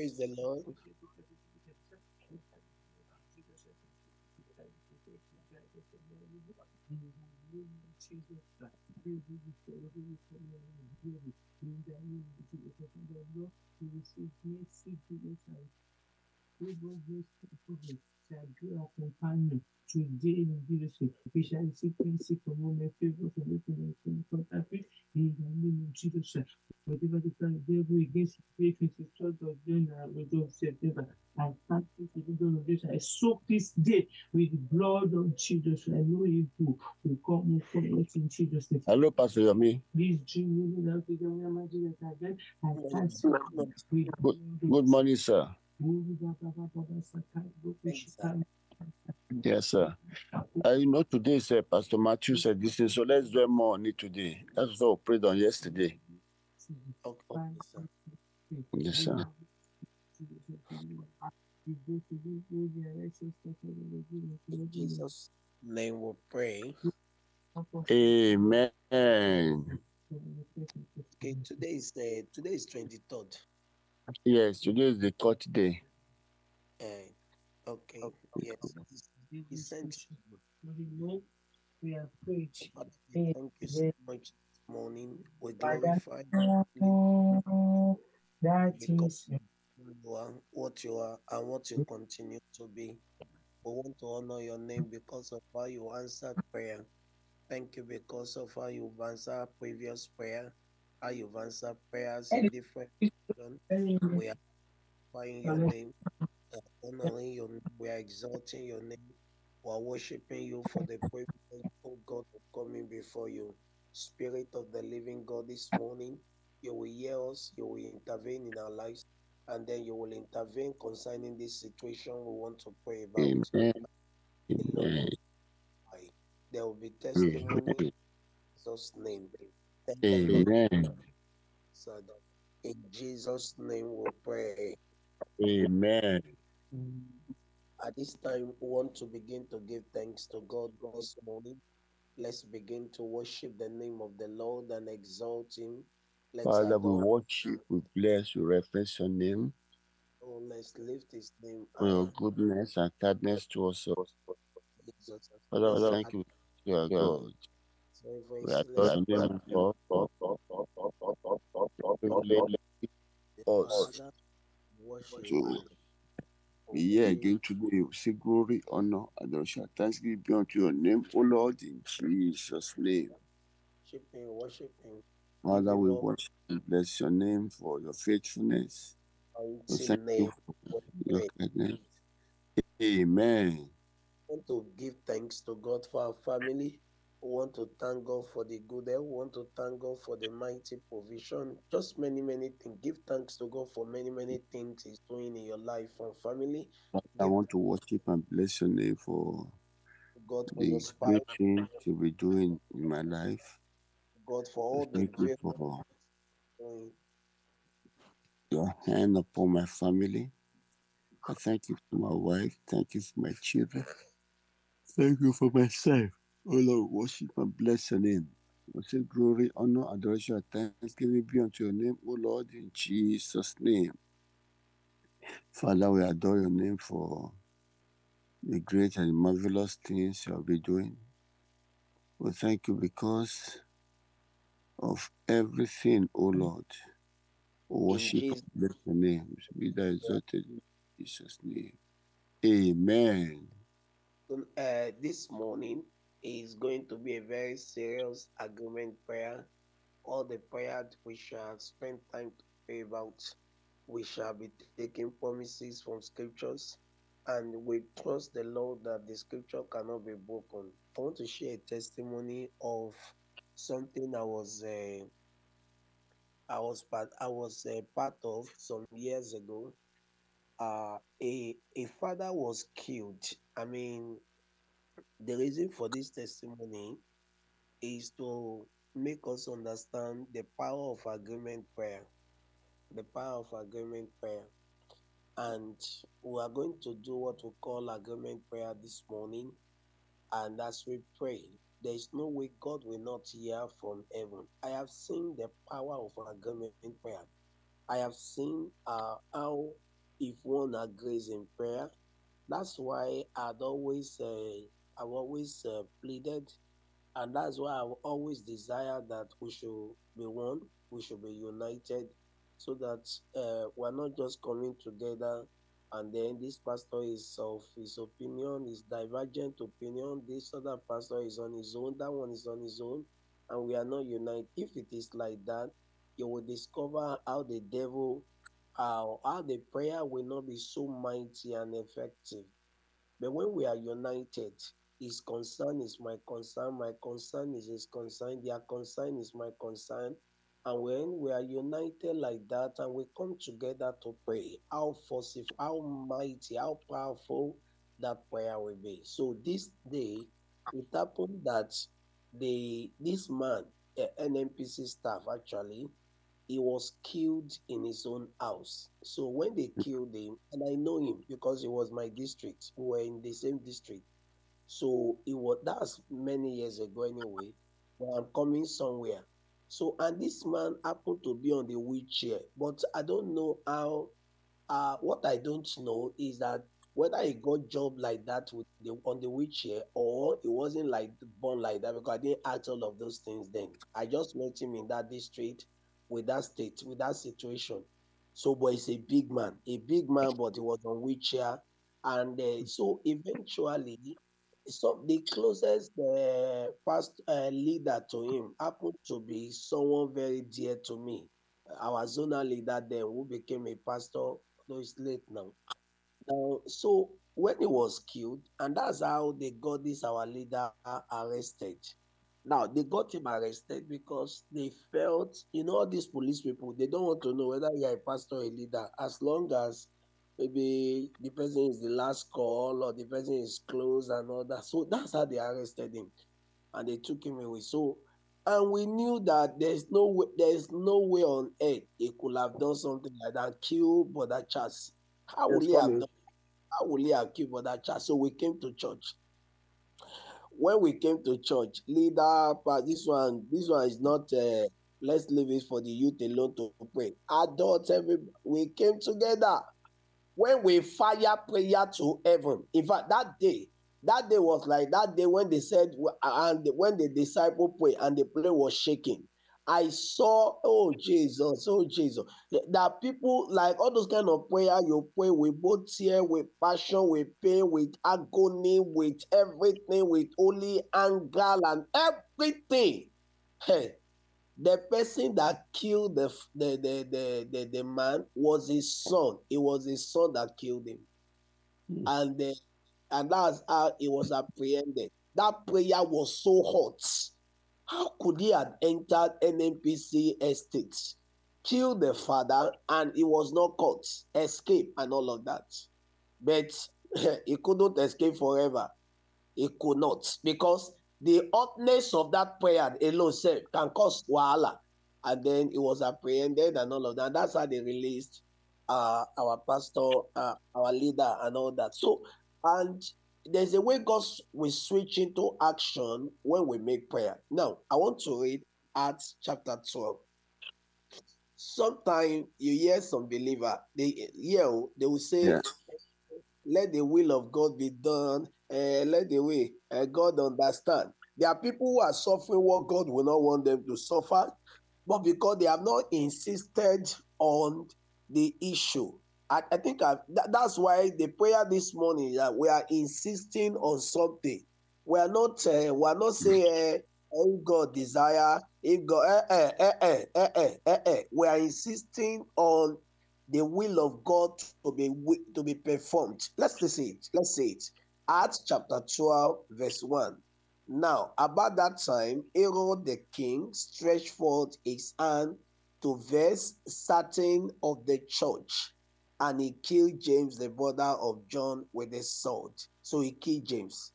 Praise the Lord. Today in ministry, we shall see mercy from all my favor from everything from contact in the name of Jesus. Whatever the plan of the devil against the 23rd of September, I thank you for the blood of Jesus. I soak this day with the blood of Jesus. I know you will come and follow us in Jesus' name. Hello, Pastor Yomi. Please join me without the imagine that again. I thank you. Good morning, sir. Yes, sir. I know today, sir, Pastor Matthew said this thing, so let's do more on it today. That's what we prayed on yesterday. Okay, sir. Yes, sir. In Jesus' name we pray. Amen. Okay, today is 23rd. Yes, today is the 3rd day. Okay. Yes. He sent you. We are prayed. Thank you so much this morning. We glorify that is you are, what you are and what you continue to be. We want to honor your name because of how you answered prayer. Thank you because of how you've answered previous prayer, how you've answered prayers in different regions. We are glorifying your name. Honoring your name. We are exalting your name. We are worshiping you for the privilege, oh God, of coming before you. Spirit of the living God, this morning, you will hear us, you will intervene in our lives, and then you will intervene concerning this situation we want to pray about. Amen. Amen. There will be testimony in Jesus' name. Amen. So in Jesus' name we pray. Amen. At this time, we want to begin to give thanks to God this morning. Let's begin to worship the name of the Lord and exalt him. Father, we worship, we bless, we reference your name. Oh, let's lift his name. For your goodness and kindness to us. Father, thank you. You are God. We are God. We are God. Yeah, again today, we say glory, honor, adoration, thanksgiving be unto your name, O Lord, in Jesus' name. Worship him. Father, we worship and bless your name for your faithfulness. We thank you for your kindness. Amen. We want to give thanks to God for our family. We want to thank God for the good health. We want to thank God for the mighty provision. Just many, many things. Give thanks to God for many, many things he's doing in your life and family. I want to worship and bless your name for God the great things to be doing in my life. God for all the great things. Your hand upon my family. I thank you for my wife. Thank you for my children. Thank you for myself. Oh Lord, worship and bless your name. We say glory, honor, adoration, thanksgiving be unto your name, O Lord, in Jesus' name. Father, we adore your name for the great and marvelous things you have been doing. We thank you because of everything, O Lord. We worship and bless your name. Be thou exalted in Jesus' name. Amen. This morning, is going to be a very serious agreement prayer. All the prayer we shall spend time to pray about. We shall be taking promises from scriptures, and we trust the Lord that the scripture cannot be broken. I want to share a testimony of something I was part of some years ago. A father was killed. I mean, the reason for this testimony is to make us understand the power of agreement prayer. The power of agreement prayer. And we are going to do what we call agreement prayer this morning. And as we pray, there is no way God will not hear from heaven. I have seen the power of agreement prayer. I have seen how if one agrees in prayer. That's why I've always pleaded, and that's why I've always desired that we should be one, we should be united, so that we're not just coming together and then this pastor is of his opinion, his divergent opinion, this other pastor is on his own, that one is on his own, and we are not united. If it is like that, you will discover how the devil, how the prayer will not be so mighty and effective. But when we are united, his concern is my concern is his concern, their concern is my concern. And when we are united like that and we come together to pray, how forceful, how mighty, how powerful that prayer will be. So this day, it happened that this man, NMPC staff actually, he was killed in his own house. So when they killed him, and I know him because he was my district, we were in the same district. So it was, that's many years ago anyway, but I'm coming somewhere. So, and this man happened to be on the wheelchair, but I don't know how, what I don't know is that whether he got job like that on the wheelchair, or he wasn't like born like that, because I didn't ask all of those things then. I just met him in that district with that state, with that situation. So, but he's a big man, but he was on wheelchair. And so eventually, so the closest past leader to him happened to be someone very dear to me. Our Zona leader then, who became a pastor, though it's late now. So when he was killed, and that's how they got this our leader arrested. Now, they got him arrested because they felt, you know, these police people, they don't want to know whether you're a pastor or a leader, as long as maybe the person is the last call or the person is close and all that. So that's how they arrested him and they took him away. So, and we knew that there's no way on earth he could have done something like that, kill Brother Charles. How would he have killed Brother Charles? So we came to church. When we came to church, leader, this one is not, let's leave it for the youth alone to pray. Adults, we came together. When we fire prayer to heaven, in fact, that day was like that day when they said, and when the disciple prayed and the prayer was shaking, I saw, oh Jesus, that people like all those kind of prayer you pray with both tear, with passion, with pain, with agony, with everything, with only anger and everything. Hey. The person that killed the man was his son. It was his son that killed him. Mm. And that's how it was apprehended. That prayer was so hot. How could he have entered NMPC estate, killed the father, and he was not caught, escape and all of that? But he couldn't escape forever. He could not, because the hotness of that prayer alone said can cause wahala, and then it was apprehended and all of that. That's how they released our pastor, our leader, and all that. So, and there's a way God will switch into action when we make prayer. Now, I want to read Acts chapter 12. Sometimes you hear some believer, they will say, yeah, let the will of God be done. Let the way God understand. There are people who are suffering what God will not want them to suffer, but because they have not insisted on the issue. I think that's why the prayer this morning, we are insisting on something. We are not saying, oh God desire, if God, we are insisting on the will of God to be performed. Let's see it. Acts chapter 12, verse 1. Now, about that time, Herod the king stretched forth his hand to vex certain of the church, and he killed James, the brother of John, with a sword. So he killed James.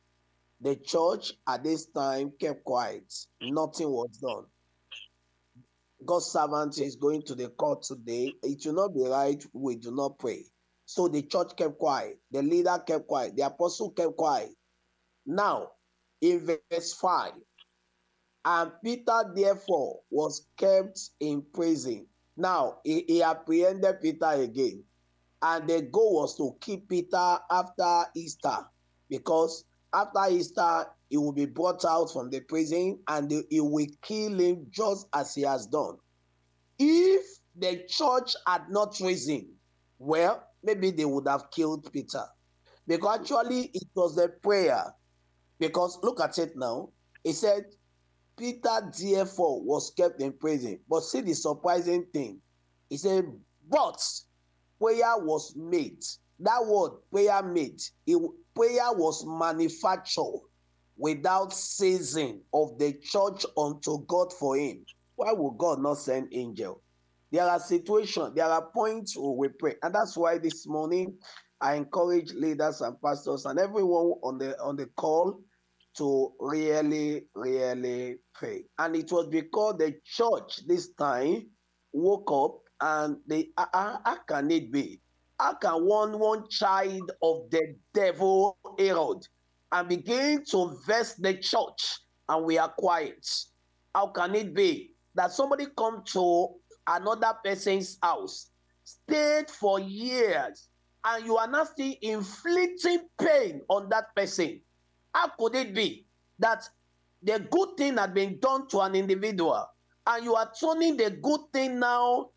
The church at this time kept quiet. Nothing was done. God's servant is going to the court today. It will not be right. We do not pray. So the church kept quiet. The leader kept quiet. The apostle kept quiet. Now, in verse 5, and Peter, therefore, was kept in prison. Now, he apprehended Peter again. and the goal was to keep Peter after Easter, because after Easter he will be brought out from the prison and he will kill him just as he has done. If the church had not risen, well, maybe they would have killed Peter. Because actually it was a prayer. Because look at it now. It said, Peter therefore was kept in prison. But see the surprising thing. It said, but prayer was made. That word, prayer made. Prayer was manufactured without ceasing of the church unto God for him. Why would God not send angel? There are situations, there are points where we pray. And that's why this morning I encourage leaders and pastors and everyone on the call to really, really pray. And it was because the church this time woke up and they, how can it be? How can one child of the devil, Herod, and begin to vex the church and we are quiet? How can it be that somebody come to another person's house, stayed for years, and you are not still inflicting pain on that person? How could it be that the good thing had been done to an individual and you are turning the good thing now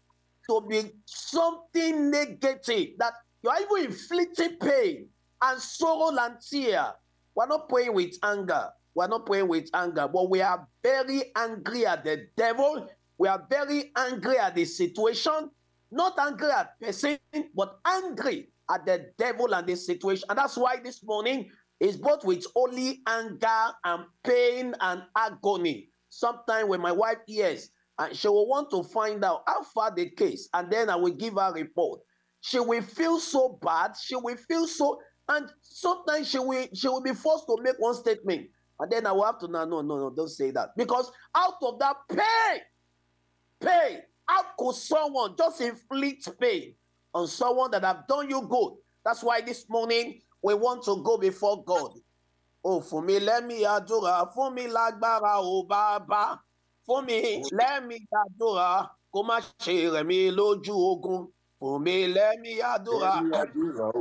to be something negative, that you are even inflicting pain and sorrow and tear? We are not praying with anger. We are not praying with anger, but we are very angry at the devil. We are very angry at the situation. Not angry at person, but angry at the devil and the situation. And that's why this morning is both with only anger and pain and agony. Sometimes when my wife hears, and she will want to find out how far the case, and then I will give her a report. She will feel so bad. She will feel so, and sometimes she will be forced to make one statement, and then I will have to no, don't say that, because out of that pain, how could someone just inflict pain on someone that have done you good? That's why this morning we want to go before God. Oh, for me, let me adora. For me, lagbara o baba. For me, let me adora. Koma shere mi loju ogun. For me, let me adora. Lagbara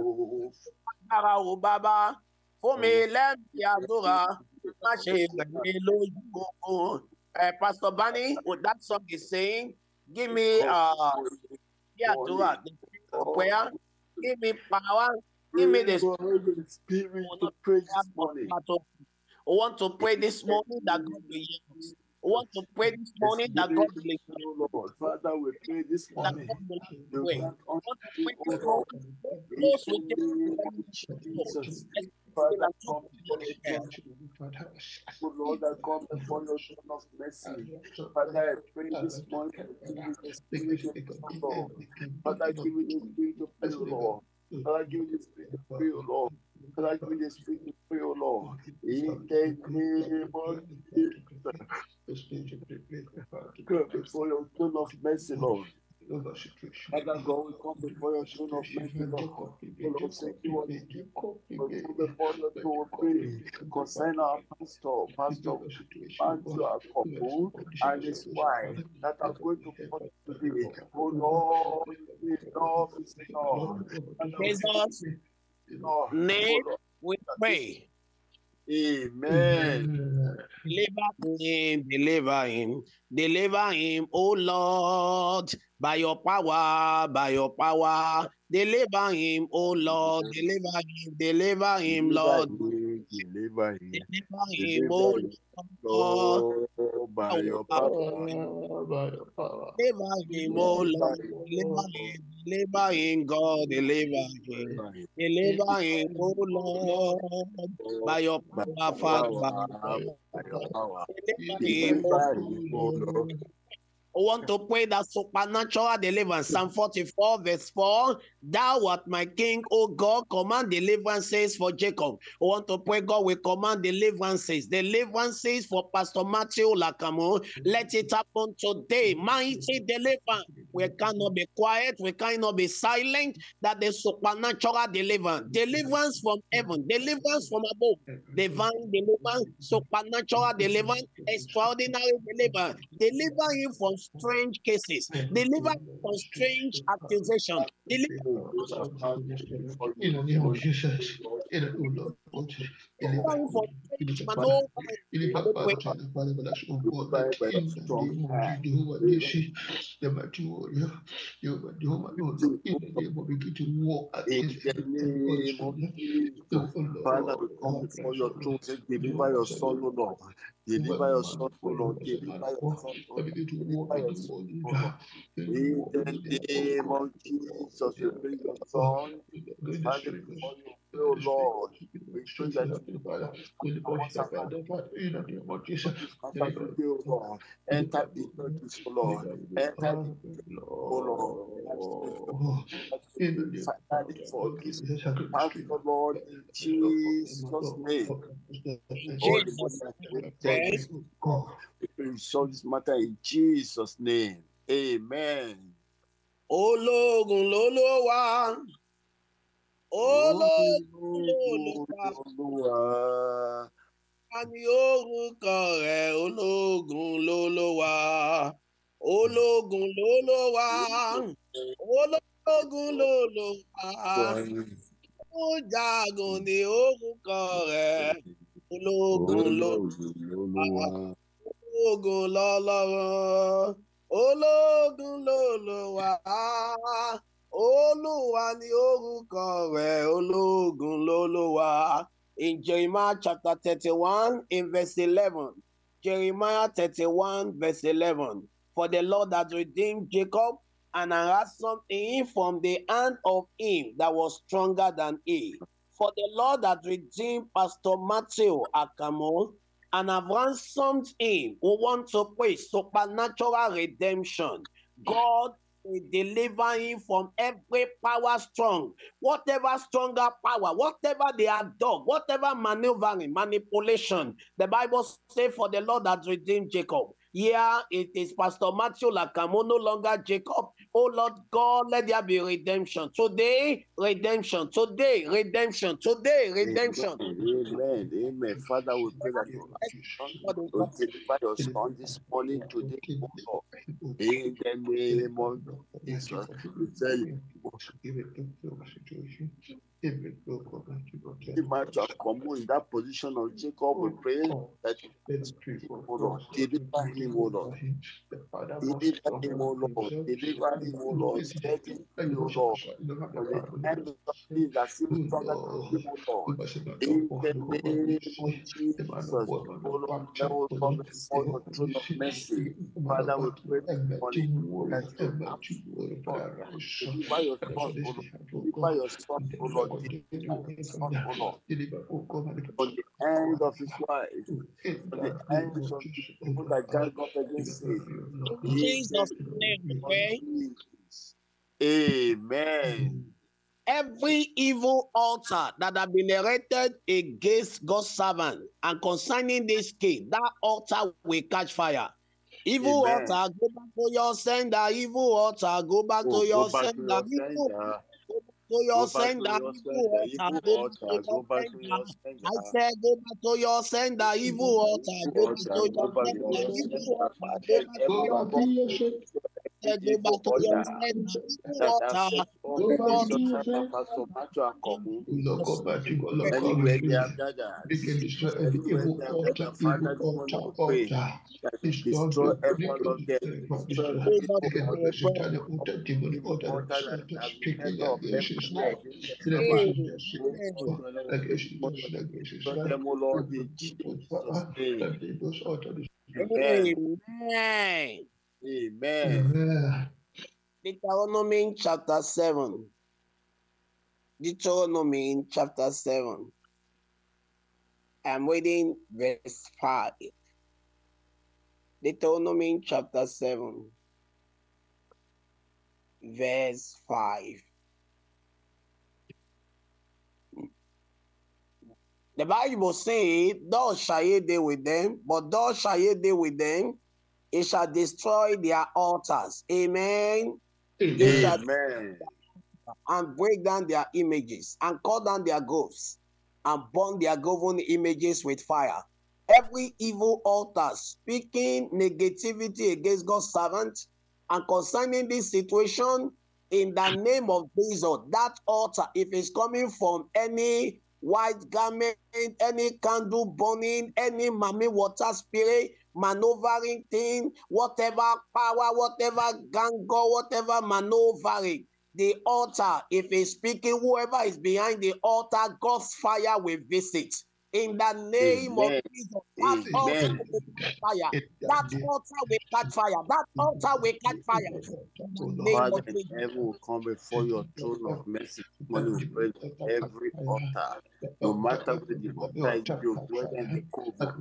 o baba. For me, let me adora. Koma shere mi loju ogun. Pastor Bunny, what that song is saying, give me adora, the prayer. Give me power. Give me the spirit to pray this morning. I want to pray this morning that God will use. I want to pray this morning that God will use. Father, we pray this morning. Father, come before your throne. Lord, I come before your throne of mercy. Father, I pray this morning that you give me the spirit to pray, Lord. Father, give me the spirit to pray, Lord. Father, give me the spirit to pray, O Lord. Father, give me the spirit to pray, O Lord. In the name of Jesus. Come before your throne of mercy, Lord. Father God, we come before your throne of mercy, Lord. Lord, thank you, Lord. We come before your throne of mercy. Consign our pastor, our couple, and his wife that are going to come today. Oh Lord, in Jesus' name we pray. Amen. Deliver him, oh Lord, by your power. Deliver him, oh Lord, deliver him, Lord. Deliver him, oh Lord, by your power. Deliver him, oh Lord, deliver him, God, deliver him. Deliver him, oh Lord, by your power, Father. I want to pray that supernatural deliverance. Psalm 44 verse 4, thou art my king, O God, command deliverances for Jacob. I want to pray God will command deliverances for Pastor Matthew Akanmu. Let it happen today. Mighty deliverance. We cannot be quiet. We cannot be silent. That the supernatural deliverance. Deliverance from heaven. Deliverance from above. Divine deliverance. Supernatural deliverance. Extraordinary deliverance. Deliver him from strange cases, deliver us from strange accusations. Deliver us for your truth, deliver your son, O Lord. Deliver your son, O Lord. Deliver your son, O Lord. In the name of Jesus, we bring your son. Oh Lord, we show that you Lord. Enter the churches, Lord. Enter the Lord. Enter Lord in Jesus' name. We solve this matter in Jesus' name. Amen. Oh Lord, Ológun lólúwa, àmì orúkọ rẹ̀ ológun lólúwa, ológun lólúwa, ológun lólúwa, ó jagun ní orúkọ rẹ̀ ológun lólúwa, ológun lọ́lọ́run, ológun lólúwa. Olúwa ni orúkọ rẹ̀, ológun lólúwa. In Jeremiah chapter 31, in verse 11. Jeremiah 31, verse 11. For the Lord hath redeemed Jacob and ransomed him from the hand of him that was stronger than he. For the Lord hath redeemed Pastor Matthew Akanmu and have ransomed him. We want to pray supernatural redemption. God we deliver him from every power strong, whatever stronger power, whatever they have done, whatever maneuvering, manipulation. The Bible says, for the Lord has redeemed Jacob. Yeah, it is Pastor Matthew Akanmu, no longer Jacob. Oh Lord God, let there be redemption. Today, redemption. Today, redemption. Today, redemption. Amen. Amen. Father, we pray that you will deliver your son this morning today. In the name of Jesus, we tell you. In that position of Jacob, we pray that deliver him, O Lord. Deliver him, O Lord. Deliver him, O Lord. Deliver him, O Lord. And that seems stronger than him, O Lord. In the name of Jesus, O Lord, that will come before your throne of mercy. Father, we pray for you that deliver your son, O Lord. On the end of his life, on the end of people that God up against him. Jesus' name, okay? Amen. Every evil altar that has been erected against God's servant and concerning this king, that altar will catch fire. Evil altar, go back to your sender. Evil altar, go back to your sender. To your sender, go back to your sender. I said, go back to your sender, evil altar. Go back to your sender, evil altar. Go back to your sender, evil altar. Go back to your sender, Amen. Amen. Deuteronomy chapter 7. Deuteronomy chapter 7. I'm reading verse 5. Deuteronomy chapter 7. Verse 5. The Bible says, thou shalt ye deal with them, but thou shalt ye deal with them, it shall destroy their altars. Amen. Amen. And break down their images, and cut down their groves, and burn their golden images with fire. every evil altar speaking negativity against God's servant and concerning this situation, in the name of Jesus, that altar, if it's coming from any white garment, any candle burning, any mummy water spirit, maneuvering thing, whatever power, whatever gango, whatever maneuvering, the altar, if it's speaking, whoever is behind the altar, God's fire will visit. In the name of Jesus, that altar will catch fire. That altar will catch fire. That altar will catch fire. Lord, the devil will come before your throne of mercy. Money will break every altar. No matter whether the altar is built, whether the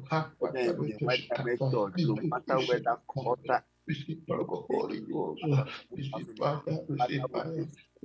cover, whether the white method, no matter whether the altar is built, Jesus'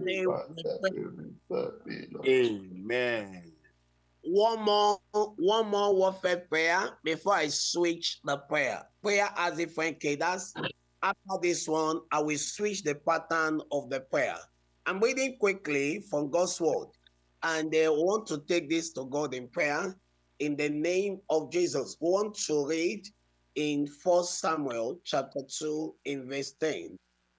name. Amen. One more warfare prayer before I switch the prayer. Prayer as a friend, cadence. After this one, I will switch the pattern of the prayer. I'm reading quickly from God's word, and I want to take this to God in prayer in the name of Jesus. We want to read in 1 Samuel chapter 2 in verse 10.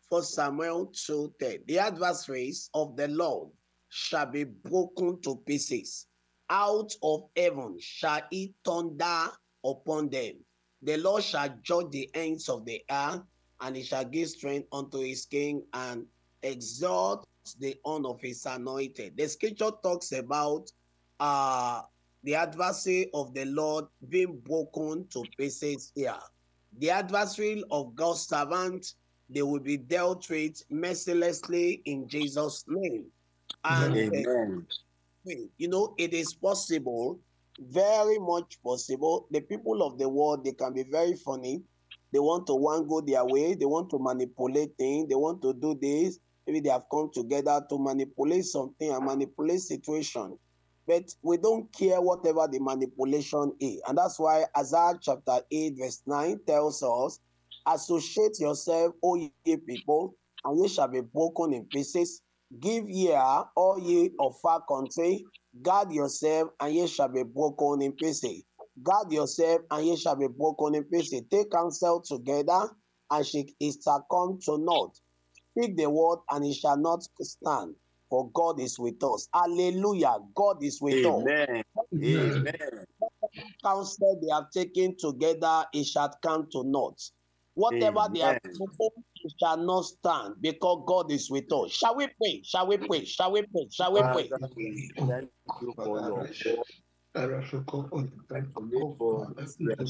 1 Samuel 2:10. The adversaries of the Lord shall be broken to pieces. Out of heaven shall he thunder upon them. The Lord shall judge the ends of the earth, and he shall give strength unto his king and exalt the honor of his anointed. The scripture talks about the adversary of the Lord being broken to pieces here. The adversary of God's servant, they will be dealt with mercilessly in Jesus' name. And amen. You know, it is possible, very much possible. The people of the world, they can be very funny. They want to go their way. They want to manipulate things. They want to do this. Maybe they have come together to manipulate something and manipulate situation. But we don't care whatever the manipulation is. And that's why Isaiah chapter 8 verse 9 tells us, associate yourself, O ye people, and ye shall be broken in pieces. Give ear, all ye of far country, guard yourself, and ye shall be broken in pieces. Guard yourself, and ye shall be broken in pieces. Take counsel together, and it shall come to naught. Speak the word, and it shall not stand. For God is with us. Hallelujah. God is with us. Amen. Counsel they have taken together, it shall come to naught. Whatever they have spoken, it shall not stand, because God is with us. Shall we pray? Shall we pray? Shall we pray? Shall we pray? Father, we pray this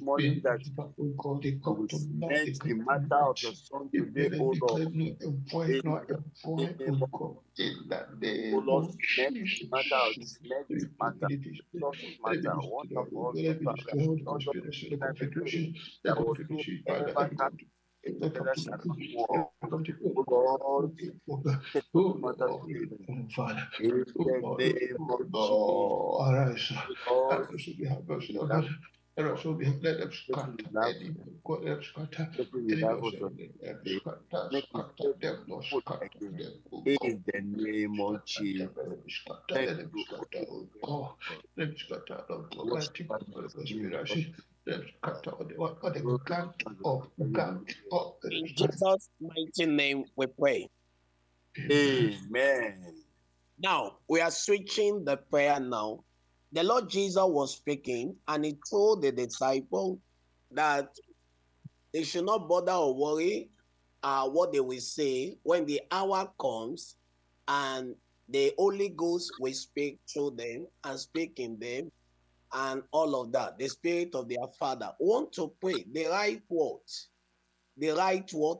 morning that the matter of the song today, O Lord. In that day, O Lord, let this matter, what about that was too In the name of Jesus. In Jesus' mighty name we pray. Amen. Now, we are switching the prayer now. The Lord Jesus was speaking, and he told the disciples that they should not bother or worry what they will say when the hour comes, and the Holy Ghost will speak through them and speak in them, and all of that. The Spirit of their Father want to pray the right word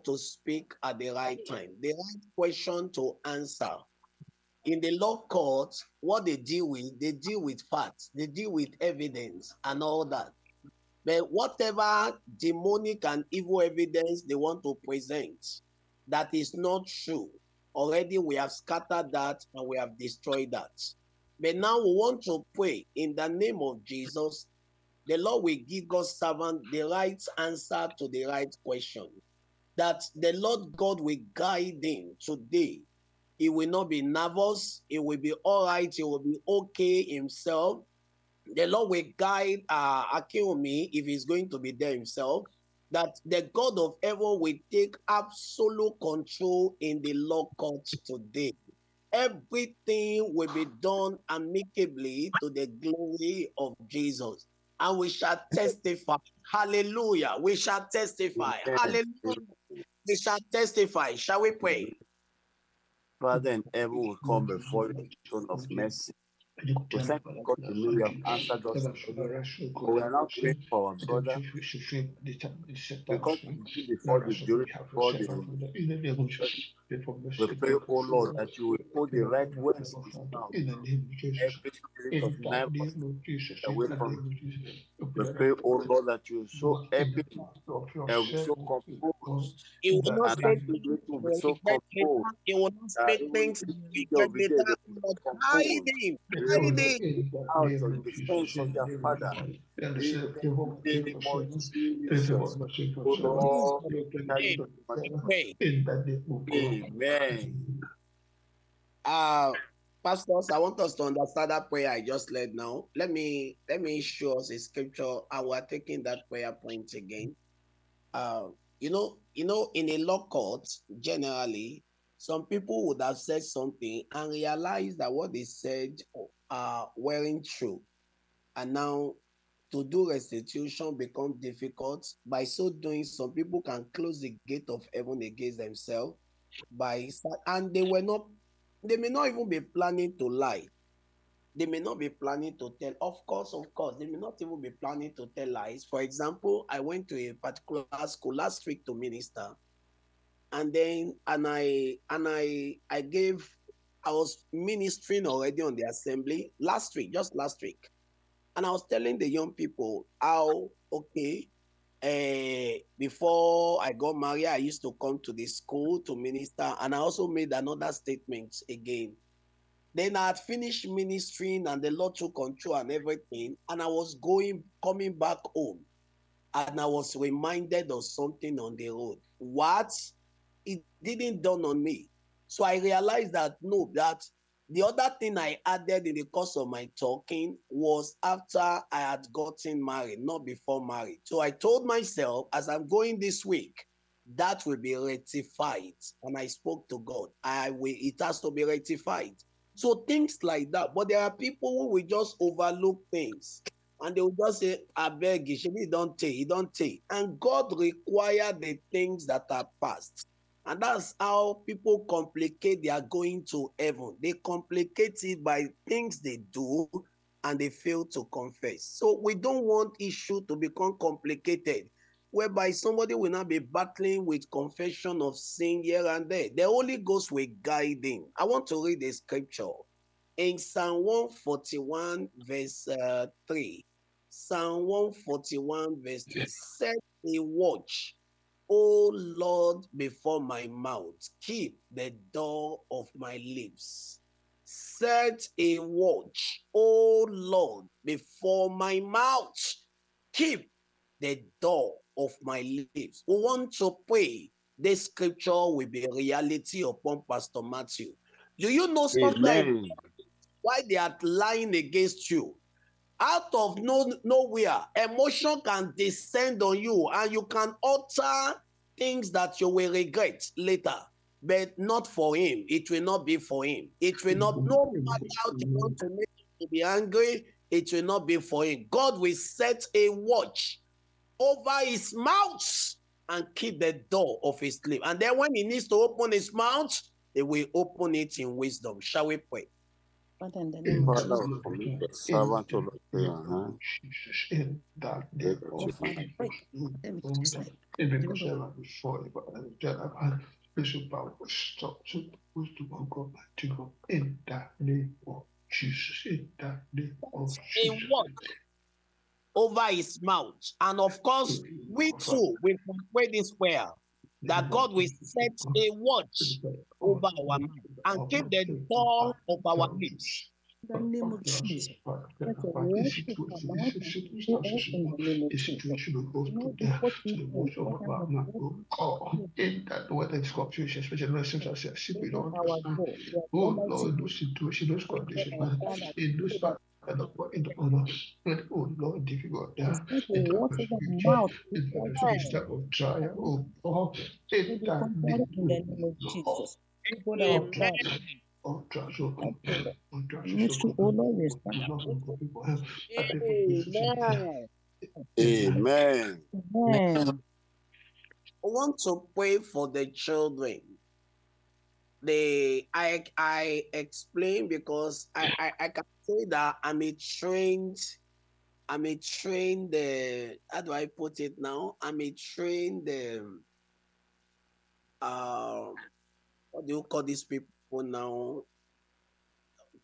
to speak at the right time, the right question to answer. In the law court, what they deal with facts, they deal with evidence and all that. But whatever demonic and evil evidence they want to present that is not true, already we have scattered that and we have destroyed that. But now we want to pray in the name of Jesus. The Lord will give God's servant the right answer to the right question, that the Lord God will guide him today. He will not be nervous. He will be all right. He will be okay himself. The Lord will guide Akanmu if he's going to be there himself, that the God of heaven will take absolute control in the law court today. Everything will be done amicably to the glory of Jesus. And we shall testify. Hallelujah. We shall testify. Hallelujah. We shall testify. Shall we pray? Father in heaven, will come before the throne of mercy. We thank God that you have answered us. We will now pray for our brother because we before the jury, before the judge. We pray, O Lord, that you will put the right words in his mouth. Every spirit of darkness away from him. We pray, O Lord, that you will so happy and so composed. It will not say things out of the sons of their father. Amen. Pastors, I want us to understand that prayer I just led now. Let me show us a scripture. I was taking that prayer point again. You know, in a law court, generally, some people would have said something and realized that what they said weren't true. And now to do restitution becomes difficult. By so doing, some people can close the gate of heaven against themselves. And they may not even be planning to lie. They may not be planning to tell. Of course, they may not even be planning to tell lies. For example, I went to a particular school last week to minister, and then I was ministering already on the assembly just last week, and I was telling the young people how before I got married, I used to come to the school to minister, and I also made another statement again. Then I had finished ministering, and the Lord took control and everything, and I was coming back home, and I was reminded of something on the road. What? It didn't dawn on me. So I realized that the other thing I added in the course of my talking was after I had gotten married, not before marriage. So I told myself, as I'm going this week, that will be rectified. And I spoke to God. It has to be rectified. So things like that. But there are people who will just overlook things. And they will just say, I beg you, he don't take. And God required the things that are past. And that's how people complicate their going to heaven. They complicate it by things they do and they fail to confess. So we don't want issue to become complicated, whereby somebody will not be battling with confession of sin here and there. The Holy Ghost will guide him. I want to read the scripture in Psalm 141 verse 3. Psalm 141 verse 3. Set a watch, O Lord, before my mouth, keep the door of my lips. Set a watch, O Lord, before my mouth, keep the door of my lips. We want to pray. This scripture will be a reality upon Pastor Matthew. Do you know sometimes why they are lying against you? Out of nowhere, emotion can descend on you and you can utter things that you will regret later. But not for him. It will not be for him. It will not, no matter how you want to make him to be angry, it will not be for him. God will set a watch over his mouth and keep the door of his lips. And then when he needs to open his mouth, he will open it in wisdom. Shall we pray? Father, in the name of Bishop, I will stop to God, my dear God, in that name of Jesus, in that name of Jesus. A word over his mouth. And of course, we too will pray this prayer that God will set a watch over our mouth and keep the door of our lips. The name of Jesus. In that way, that confusion, especially when we don't understand. Oh Lord, those situations, those conditions, in those parts. And oh Lord, difficult that it's a of trial. Oh, in that name of Jesus. Amen. I want to pray for the children. I explain because I can say that I'm a trained how do I put it now? I'm a trained what do you call these people? For now,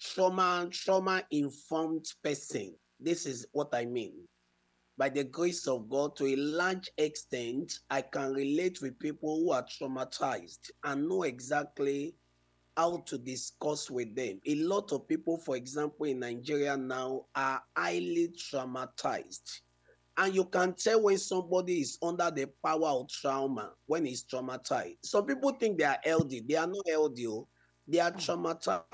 trauma-informed person. This is what I mean. By the grace of God, to a large extent, I can relate with people who are traumatized and know exactly how to discuss with them. A lot of people, for example, in Nigeria now are highly traumatized. And you can tell when somebody is under the power of trauma, when he's traumatized. Some people think they are healthy. They are not healthy. They are traumatized.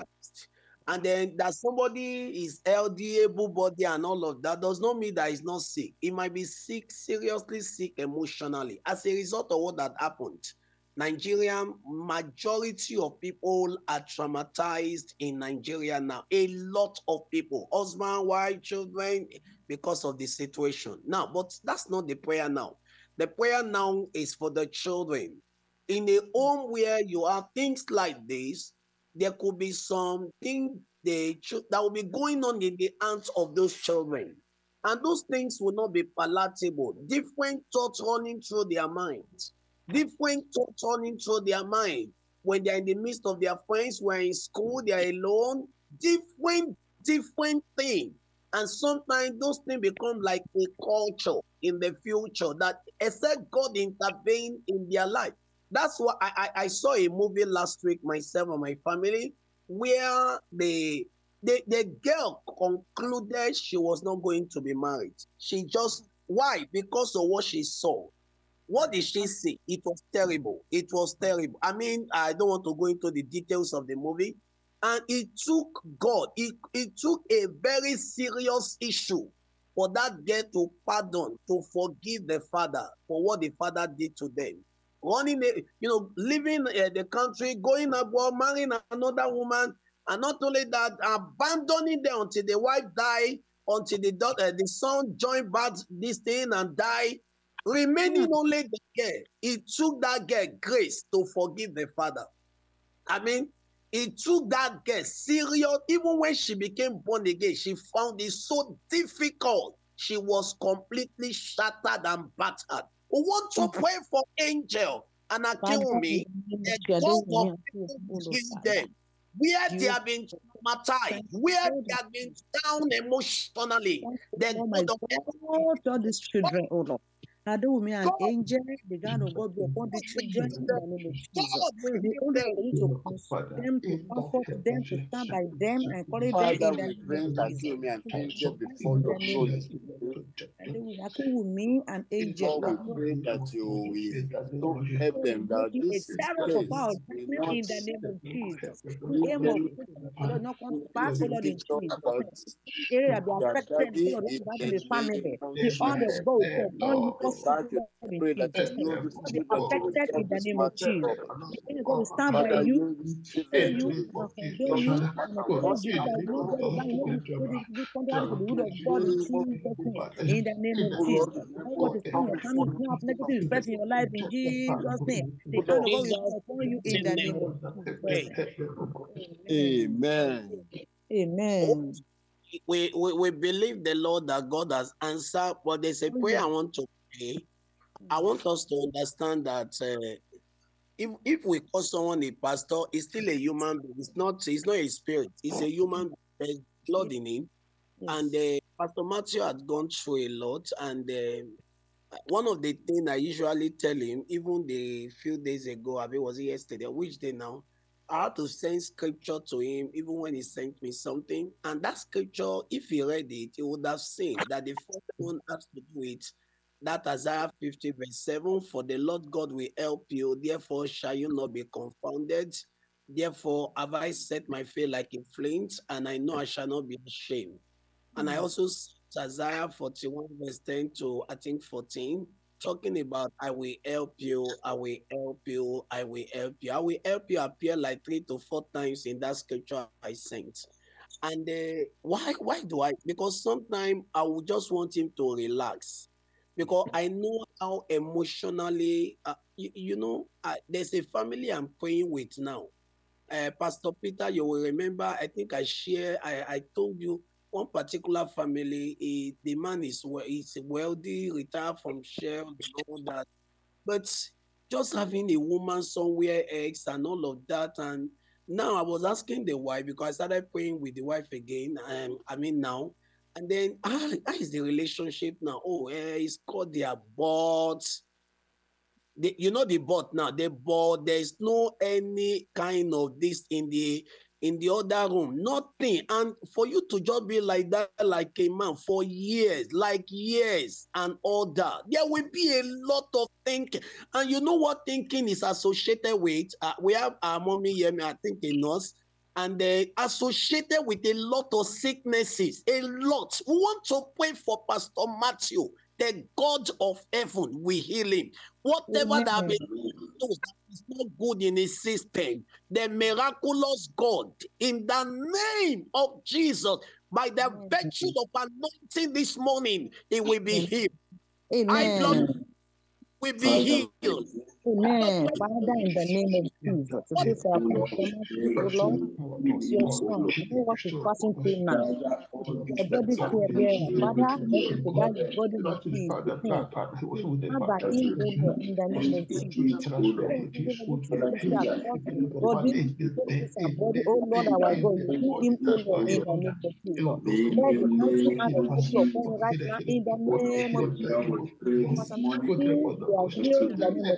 And then that somebody is healthy, able-bodied, and all of that does not mean that he's not sick. He might be sick, seriously sick emotionally. As a result of what that happened, Nigerian majority of people are traumatized in Nigeria now. A lot of people, husband, wife, children, because of the situation. Now, but that's not the prayer now. The prayer now is for the children. In a home where you have things like this, there could be something that will be going on in the hands of those children. And those things will not be palatable. Different thoughts running through their minds. Different thoughts running through their mind. When they are in the midst of their friends, when in school, they are alone. Different things. And sometimes those things become like a culture in the future that except God intervene in their life. That's why I saw a movie last week, myself and my family, where the girl concluded she was not going to be married. She just, why? Because of what she saw. What did she see? It was terrible. It was terrible. I mean, I don't want to go into the details of the movie. And it took God, it took a very serious issue for that girl to pardon, to forgive the father for what the father did to them. Running, leaving the country, going abroad, marrying another woman, and not only that, abandoning them until the wife died, until the son joined back this thing and died, remaining only the girl. It took that girl grace to forgive the father. I mean, it took that girl serious. Even when she became born again, she found it so difficult. She was completely shattered and battered. We want to pray for angel and Akemi, the God of them, where they have been traumatized, where they have been down emotionally. The God of all these children, oh Lord, Adonai and angel, the God of God be upon the children in the name of Jesus. We only need to comfort them, to comfort them, to stand by them, and encourage them in the name of Jesus. Adonai and angel, that you will help them. That this is in the name of Jesus. Not pass over the Jesus. The family, all the boats, all pray that you protected in the name of Jesus. We're going to stand by you. In the name of Jesus. What is coming up negative effect in your life in Jesus' name? The God will upon you in the name of Jesus. Amen. Amen. We believe the Lord that God has answered, but there's a prayer I want to pray. I want us to understand that if we call someone a pastor, it's still a human being. It's not a spirit. It's a human being. There's blood in him. Yes. And Pastor Matthew had gone through a lot. And one of the things I usually tell him, even the few days ago, I mean, was it yesterday? Which day now? I had to send scripture to him, even when he sent me something. And that scripture, if he read it, he would have seen that the first one has to do it. That Isaiah 50, verse 7, for the Lord God will help you, therefore shall you not be confounded. Therefore have I set my face like a flint, and I know I shall not be ashamed. And I also said Isaiah 41, verse 10 to, I think, 14, talking about, I will help you, I will help you, I will help you. I will help you appear like 3 to 4 times in that scripture I sent. And why do I? Because sometimes I would just want him to relax. Because I know how emotionally, there's a family I'm praying with now. Pastor Peter, you will remember, I think I told you, one particular family, the man is wealthy, retired from Shell, and all that. But just having a woman somewhere else and all of that. And now I was asking the wife, because I started praying with the wife again, now. And then, how is the relationship now? Oh, it's called their board. The board now, the board, there's no any kind of this in the other room, nothing. And for you to just be like that, like a man for years and all that, there will be a lot of thinking. And you know what thinking is associated with? We have our mommy here, I think a nurse, and they're associated with a lot of sicknesses, a lot. We want to pray for Pastor Matthew, the God of heaven will heal him. Whatever that is not good in his system, the miraculous God, in the name of Jesus, by the virtue of anointing this morning, it will be healed. Amen. I love will be healed. Amen. Father, in the name of Jesus, this is our Lord, it's your son. Know what is passing through now. The body in the name of Jesus. Body, oh Lord, our God, in the name of Jesus. Amen.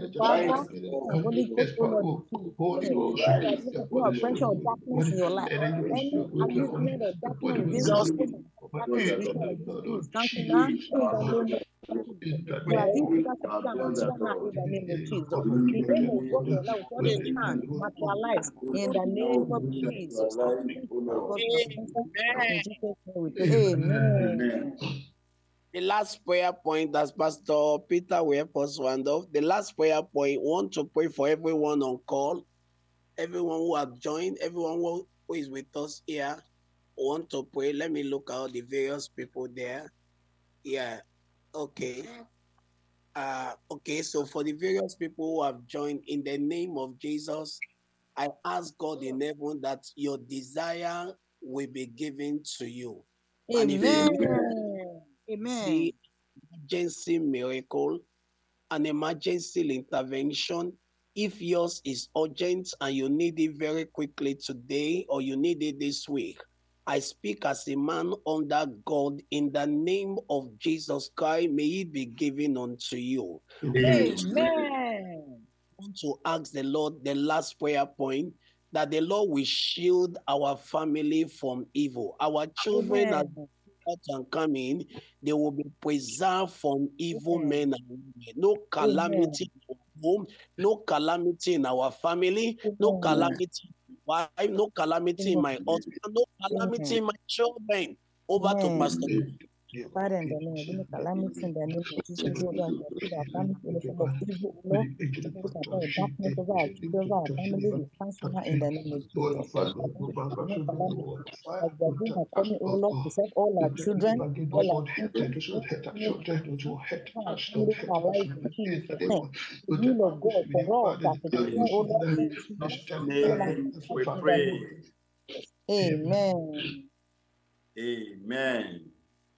The last prayer point, that's Pastor Peter will help us round off. The last prayer point, want to pray for everyone on call, everyone who have joined, everyone who is with us here. Want to pray. Let me look out the various people there. Yeah. Okay. Okay. So for the various people who have joined, in the name of Jesus, I ask God in heaven that your desire will be given to you. Amen. Amen. See emergency miracle, an emergency intervention. If yours is urgent and you need it very quickly today, or you need it this week, I speak as a man under God in the name of Jesus Christ. May it be given unto you. Amen. Amen. I want to ask the Lord the last prayer point, that the Lord will shield our family from evil. Our children as they go out and come in, they will be preserved from evil men and women. No calamity in our home, no calamity in our family, no calamity in my wife, no calamity in my husband, no calamity in my children. Over to Pastor. Father, in the name of calamity, in the name of Jesus, over our families, in the name of evil, Lord, darkness over our children, over our families, we cancel her in the name of Jesus. As the being are coming, O Lord, to save all our children, all our children, the will of God for us, that the will of God. Amen. Amen.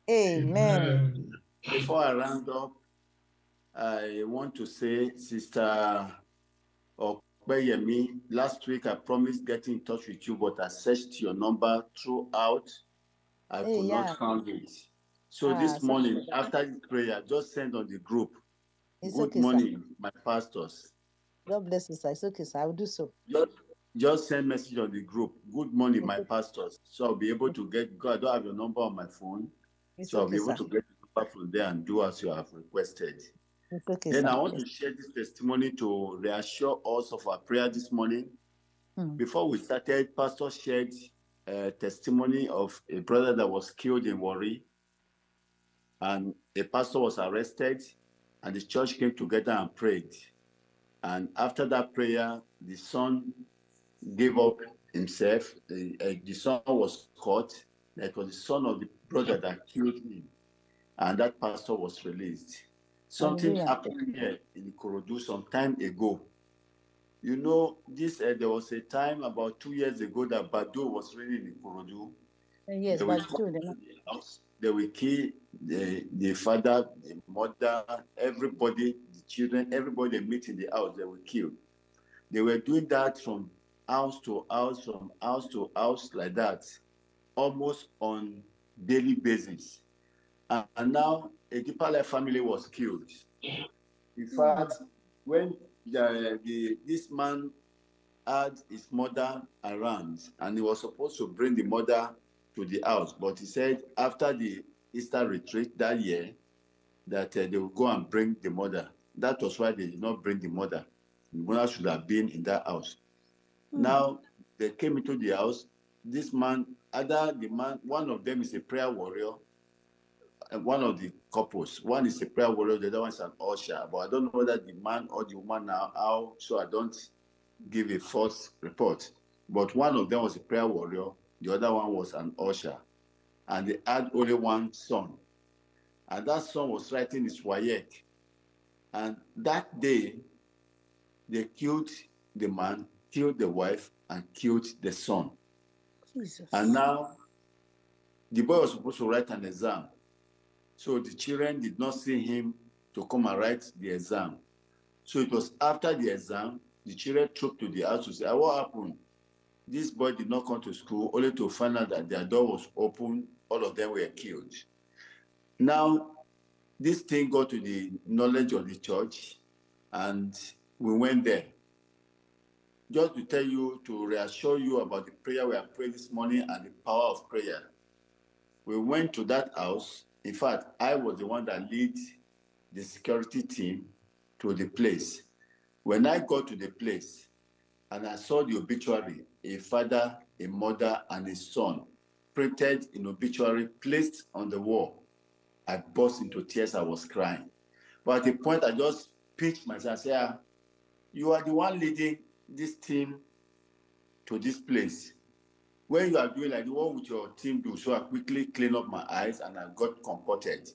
Amen. Before I round up, I want to say, Sister Okbayemi, last week I promised getting in touch with you, but I searched your number throughout. I could not find it. So this morning, after this prayer, just send on the group. Good morning, my pastors. God bless you, sir. It's okay, sir. I will do so. Just send message on the group. Good morning, my pastors. So I'll be able to get, God, I don't have your number on my phone. So I'll be able to get the from there and do as you have requested. Then I want to share this testimony to reassure us of our prayer this morning. Before we started, Pastor shared a testimony of a brother that was killed in Warri. And a pastor was arrested, and the church came together and prayed. And after that prayer, the son gave up himself. The son was caught. That was the son of the brother that killed him, and that pastor was released. Something happened here in Ikorodu some time ago. You know, this there was a time about 2 years ago that Badu was raining in Ikorodu. Yes, they will kill the father, the mother, everybody, the children, everybody they meet in the house, they were killed. They were doing that from house to house, from house to house, like that, almost on daily basis. And now a deeper life family was killed. In fact, when this man had his mother around, and he was supposed to bring the mother to the house, but he said after the Easter retreat that year that they would go and bring the mother. That was why they did not bring the mother. The mother should have been in that house. Now they came into the house. This man, one of them is a prayer warrior, and one of the couples. One is a prayer warrior, the other one is an usher. But I don't know whether the man or the woman now, so I don't give a false report. But one of them was a prayer warrior, the other one was an usher. And they had only one son. And that son was writing his wayek. And that day, they killed the man, killed the wife, and killed the son. Jesus. And now, the boy was supposed to write an exam. So the children did not see him to come and write the exam. So it was after the exam, the children trooped to the house to say, what happened? This boy did not come to school, only to find out that their door was open. All of them were killed. Now, this thing got to the knowledge of the church, and we went there. Just to tell you, to reassure you about the prayer we have prayed this morning and the power of prayer. We went to that house. In fact, I was the one that led the security team to the place. When I got to the place and I saw the obituary, a father, a mother, and a son, printed in obituary, placed on the wall, I burst into tears. I was crying. But at the point, I just pitched myself and said, you are the one leading this team to this place. When you are doing like the one with your team do, so I quickly cleaned up my eyes and I got comforted.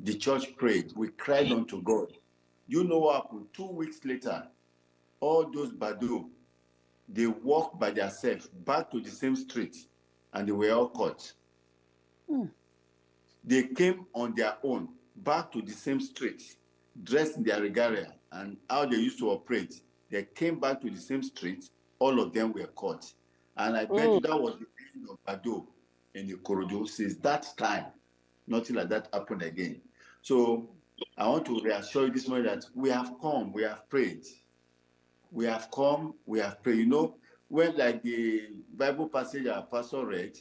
The church prayed. We cried unto God. You know what happened? 2 weeks later, all those Badu, they walked by themselves back to the same street, and they were all caught. They came on their own back to the same street, dressed in their regalia and how they used to operate. They came back to the same street. All of them were caught. And I bet you that was the end of Badu. in Ikorodu since that time. Nothing like that happened again. So I want to reassure you this morning that we have come, we have prayed. We have come, we have prayed. You know, when like the Bible passage our pastor read,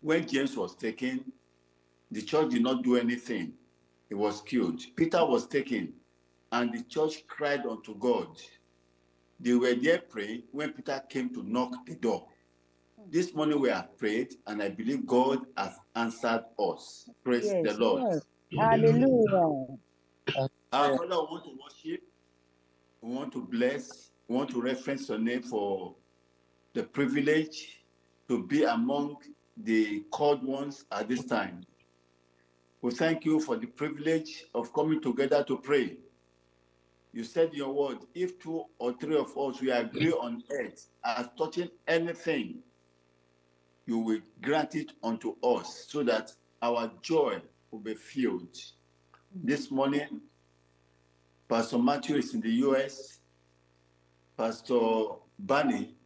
when James was taken, the church did not do anything. He was killed. Peter was taken, and the church cried unto God. They were there praying when Peter came to knock the door. This morning we have prayed, and I believe God has answered us. Praise the Lord. Yes. Hallelujah. Our Father, we want to worship, we want to bless, we want to reference your name for the privilege to be among the called ones at this time. We thank you for the privilege of coming together to pray. You said your word, if two or three of us we agree on earth as touching anything, you will grant it unto us so that our joy will be filled. This morning, Pastor Matthew is in the US. Pastor Bunny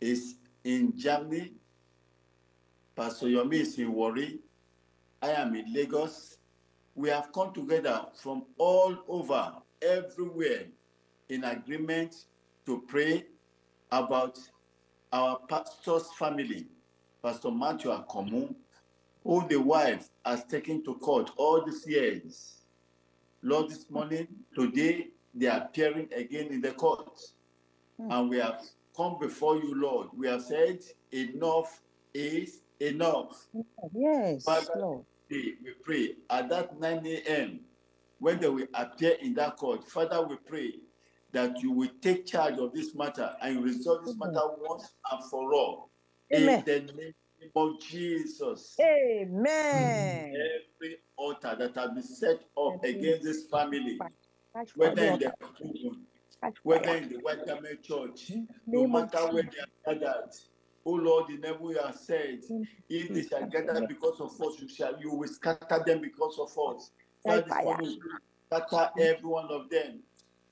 is in Germany. Pastor Yomi is in Warri. I am in Lagos. We have come together from all over, everywhere, in agreement to pray about our pastor's family, Pastor Matthew Akanmu, who the wife has taken to court all these years. Lord, this morning, today, they are appearing again in the court. And we have come before you, Lord. We have said, enough is enough. Yes, Father, Lord. We pray at that 9 a.m. when they will appear in that court. Father, we pray that you will take charge of this matter and resolve this matter once and for all. Amen. In the name of Jesus. Amen. Every altar that has been set up against this family, whether in the prison, whether in the White Family Church, no matter where they are gathered, oh Lord, in heaven you have said, if they shall gather because of us, you will scatter them because of us. That is what we scatter every one of them.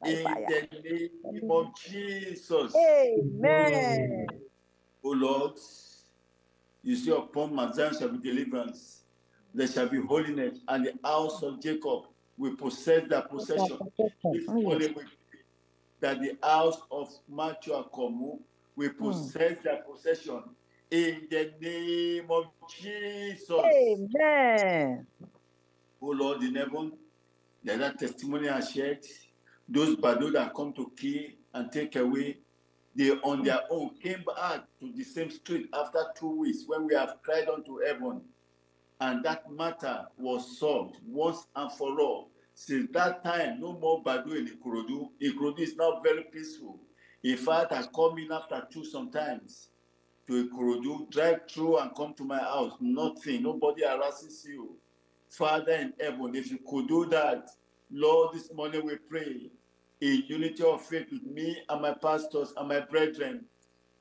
In the name of Jesus. Amen. Oh Lord, you say upon Mount Zion shall be deliverance. There shall be holiness, and the house of Jacob will possess their possession. This morning we pray that the house of Matthew Akanmu will possess their possession in the name of Jesus. Amen. Oh Lord in heaven, the other testimony I shared, those Badu that come to kill and take away, they on their own came back to the same street after 2 weeks when we have cried unto heaven. And that matter was solved once and for all. Since that time, no more Badu in Ikorodu. Ikorodu is now very peaceful. In fact, I come in after 2 sometimes to Ikorodu, drive through and come to my house. Nothing, nobody harasses you. Father in heaven, if you could do that, Lord, this morning we pray in unity of faith with me and my pastors and my brethren.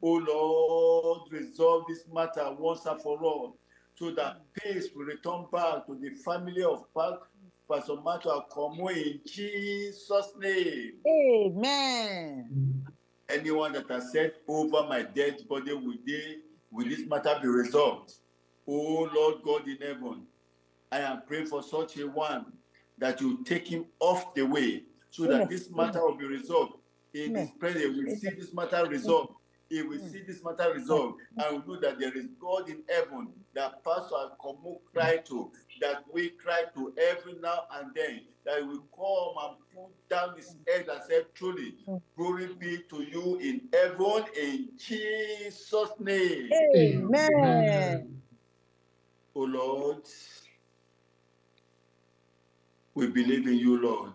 Oh Lord, resolve this matter once and for all, so that peace will return back to the family of Pastor Matthew Akanmu in Jesus' name. Amen. Anyone that has said, over my dead body will this matter be resolved? Oh Lord God in heaven, I am praying for such a one that you take him off the way, so that this matter will be resolved. In his prayer, we see this matter resolved. He will see this matter resolved, and we know that there is God in heaven that Pastor Akanmu cry to, that we cry to every now and then, that we come and put down his head and say, truly, glory be to you in heaven, in Jesus' name. Amen. Oh Lord, we believe in you, Lord.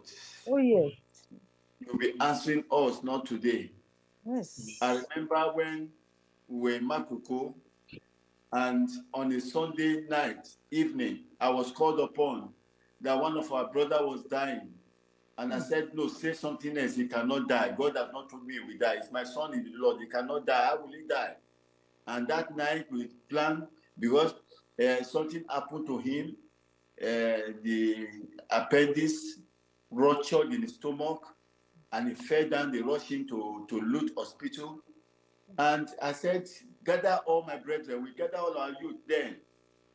Oh yes. You'll be answering us, not today. Yes. I remember when we were in Makuko, and on a Sunday night evening, I was called upon that one of our brothers was dying. And I said, no, say something else. He cannot die. God has not told me he will die. It's my son in the Lord. He cannot die. How will he die? And that night we planned, because something happened to him. The appendix ruptured in his stomach, and he fell down. They rushed him to Loot Hospital. And I said, gather all my brethren, we gather all our youth, then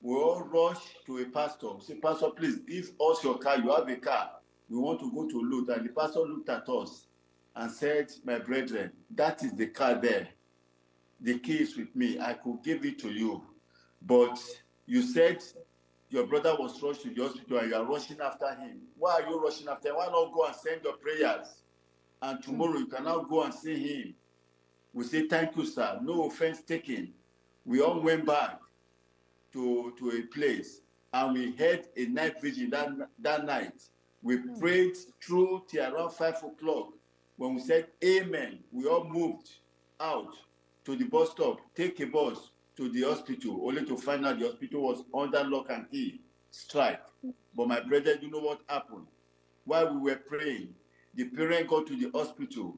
we all rush to a pastor. Say, pastor, please, give us your car. You have a car. We want to go to Lut. And the pastor looked at us and said, my brethren, that is the car there. The key is with me. I could give it to you. But you said your brother was rushed to the hospital and you are rushing after him. Why are you rushing after him? Why not go and send your prayers? And tomorrow you cannot go and see him. We say, thank you, sir. No offense taken. We all went back to a place and we had a night vigil that night. We prayed through till around 5 o'clock. When we said amen, we all moved out to the bus stop, take a bus to the hospital, only to find out the hospital was under lock and key, strike. But my brother, you know what happened? While we were praying, the parent got to the hospital.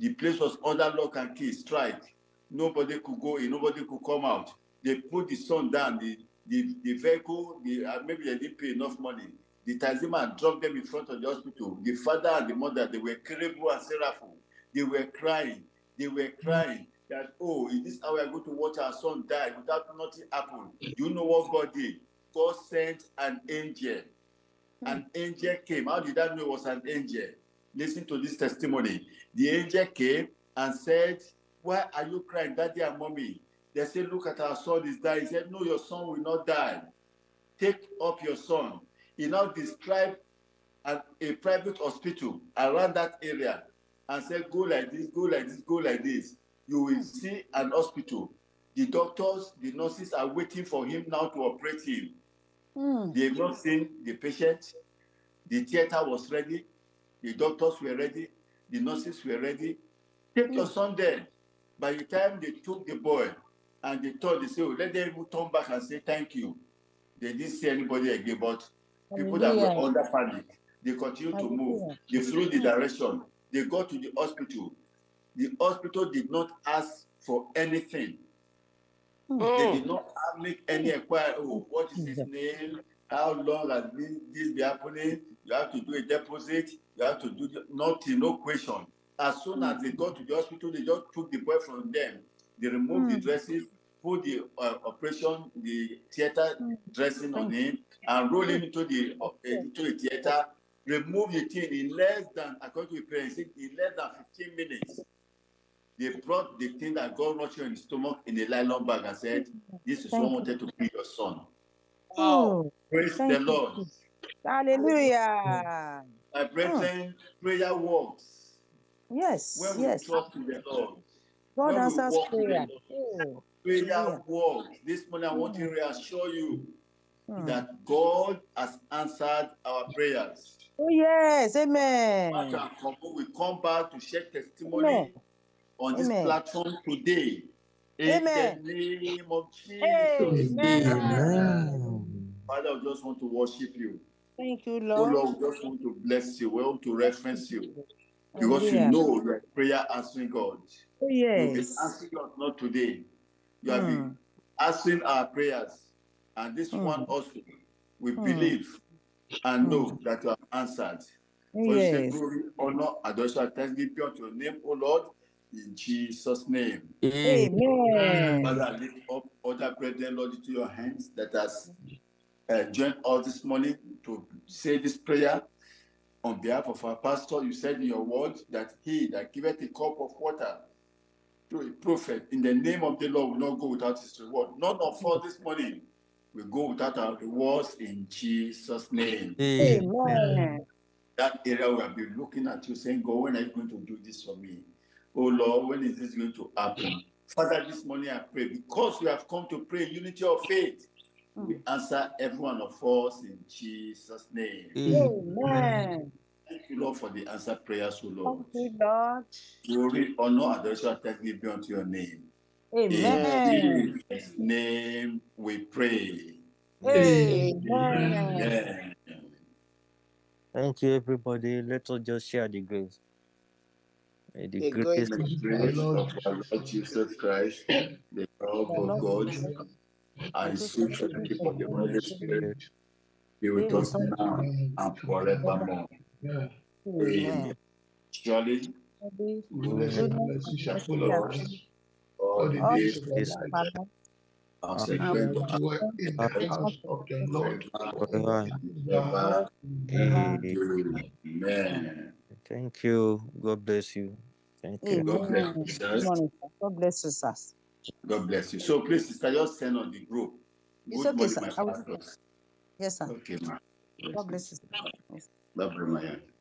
The place was under lock and key, strike. Nobody could go in, nobody could come out. They put the son down, the vehicle, maybe they didn't pay enough money. The taxi man dropped them in front of the hospital. The father and the mother, they were terrible and sorrowful. They were crying. They were crying that, oh, is this how we are going to watch our son die without nothing happening? You know what God did? God sent an angel. An angel came. How did I know it was an angel? Listen to this testimony. The angel came and said, why are you crying, daddy and mommy? They said, look at our son is dying. He said, no, your son will not die. Take up your son. He now described a private hospital around that area and said, go like this, go like this, go like this. You will see an hospital. The doctors, the nurses are waiting for him now to operate him. They've not seen the patient. The theater was ready. The doctors were ready. The nurses were ready. Take your son there. By the time they took the boy and they told, they said, oh, let them turn back and say, thank you. They didn't see anybody again, but people that were under panic, they continued to move. They flew the direction. They got to the hospital. The hospital did not ask for anything. They did not make any inquiry. Oh, what is his name? How long has this been happening? You have to do a deposit. You have to do nothing, no question. As soon as they got to the hospital, they just took the boy from them. They removed the dresses, put the operation, the theater dressing on him, and roll him into the theater. Remove the thing in less than, according to the parents, in less than 15 minutes. They brought the thing that God wrote you in the stomach in a nylon bag and said, this is what wanted to be your son. Oh, praise the Lord. Hallelujah. My brethren, prayer works. Yes. When we trust in the Lord, God answers prayer. Prayer works. This morning I want to reassure you that God has answered our prayers. Oh, yes. Amen. We come back to share testimony on this platform today. Amen. In the name of Jesus. Amen. Amen. Father, we just want to worship you. Thank you, Lord. Oh, Lord, we just want to bless you. We want to reference you. Because you know that prayer answering God. Oh, yes. You've been answering us not today. You have been answering our prayers. And this one also, we believe and know that you have answered. For you say, glory, honor, adoration, thanksgiving be unto your name, O Lord, in Jesus' name. Amen. Father, lift up other brethren, Lord, into your hands that has joined us this morning to say this prayer on behalf of our pastor. You said in your word that he that giveth a cup of water to a prophet in the name of the Lord will not go without his reward. None of us this morning we go without our rewards in Jesus' name. Amen. That area we have been looking at you saying, God, when are you going to do this for me? Oh, Lord, when is this going to happen? Father, this morning I pray, because we have come to pray in unity of faith, we answer every one of us in Jesus' name. Amen. Thank you, Lord, for the answered prayers, O Lord. Thank you, Lord. Glory, honor, adoration, thanksgiving be unto your name. Amen. In Jesus' name we pray. Amen. Amen. Thank you, everybody. Let us just share the grace. May the grace of our Lord Jesus Christ, the love of God, and sweet fellowship of the Holy Spirit be with us now and forevermore. Amen. Surely, goodness and mercy shall follow us all the days of his life. In the house of the Lord. Amen. Thank you. God bless you. Thank you. God bless you, sir. God bless you. So please, sister, just send on the group. It's okay, sir. Yes, sir. Okay, ma'am. God bless you, sir. Love you, my